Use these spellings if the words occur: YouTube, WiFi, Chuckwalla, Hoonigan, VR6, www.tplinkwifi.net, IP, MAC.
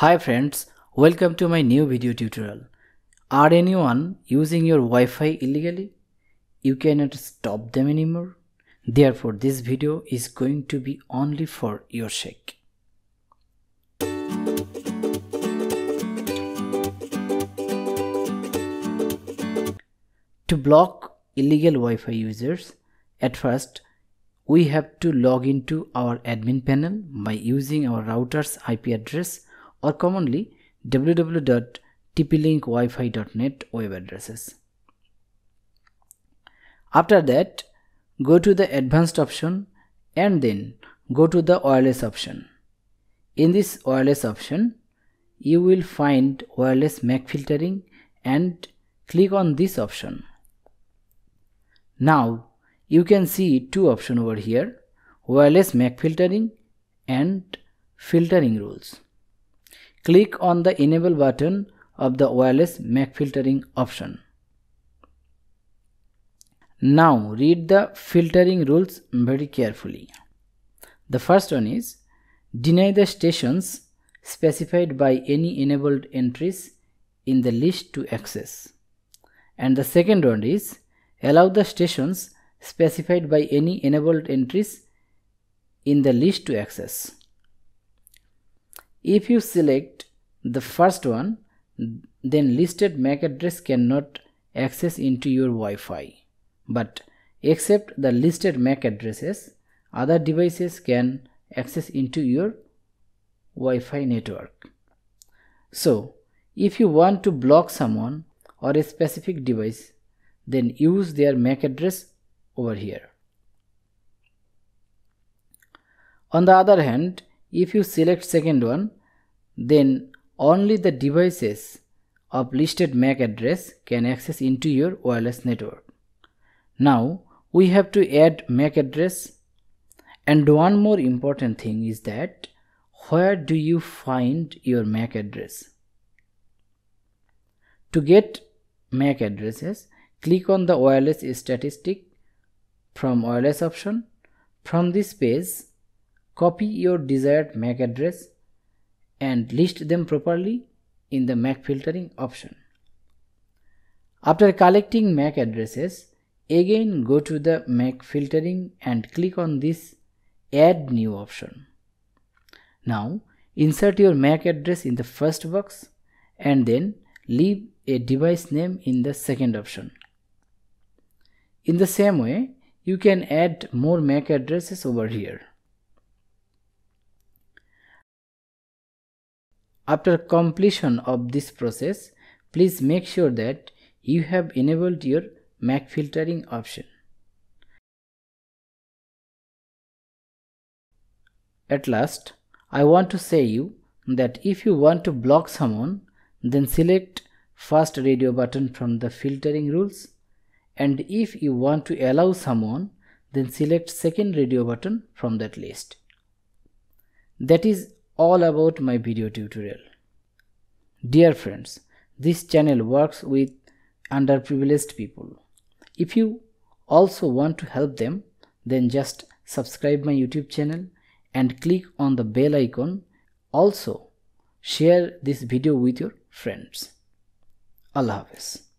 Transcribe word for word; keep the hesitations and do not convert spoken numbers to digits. Hi friends, welcome to my new video tutorial. Are anyone using your Wi-Fi illegally? You cannot stop them anymore. Therefore, this video is going to be only for your sake. To block illegal Wi-Fi users, at first we have to log into our admin panel by using our router's I P address or commonly w w w dot t p link wifi dot net web addresses. After that, go to the advanced option and then go to the wireless option. In this wireless option, you will find wireless M A C filtering and click on this option. Now you can see two options over here, wireless M A C filtering and filtering rules. Click on the enable button of the wireless M A C filtering option. Now read the filtering rules very carefully. The first one is deny the stations specified by any enabled entries in the list to access. And the second one is allow the stations specified by any enabled entries in the list to access. If you select the first one, then listed M A C address cannot access into your Wi-Fi. But except the listed M A C addresses, other devices can access into your Wi-Fi network. So, if you want to block someone or a specific device, then use their M A C address over here. On the other hand, if you select second one, then only the devices of listed M A C address can access into your wireless network. Now we have to add M A C address, and one more important thing is that where do you find your M A C address? To get M A C addresses, click on the wireless statistic from wireless option. From this page, copy your desired M A C address and list them properly in the M A C filtering option. After collecting M A C addresses, again go to the M A C filtering and click on this add new option. Now insert your M A C address in the first box and then leave a device name in the second option. In the same way, you can add more M A C addresses over here. After completion of this process, please make sure that you have enabled your M A C filtering option. At last, I want to say you that if you want to block someone, then select first radio button from the filtering rules, and if you want to allow someone, then select second radio button from that list. That is all about my video tutorial. Dear friends, this channel works with underprivileged people. If you also want to help them, then just subscribe my YouTube channel and click on the bell icon. Also, share this video with your friends. Allah Hafiz.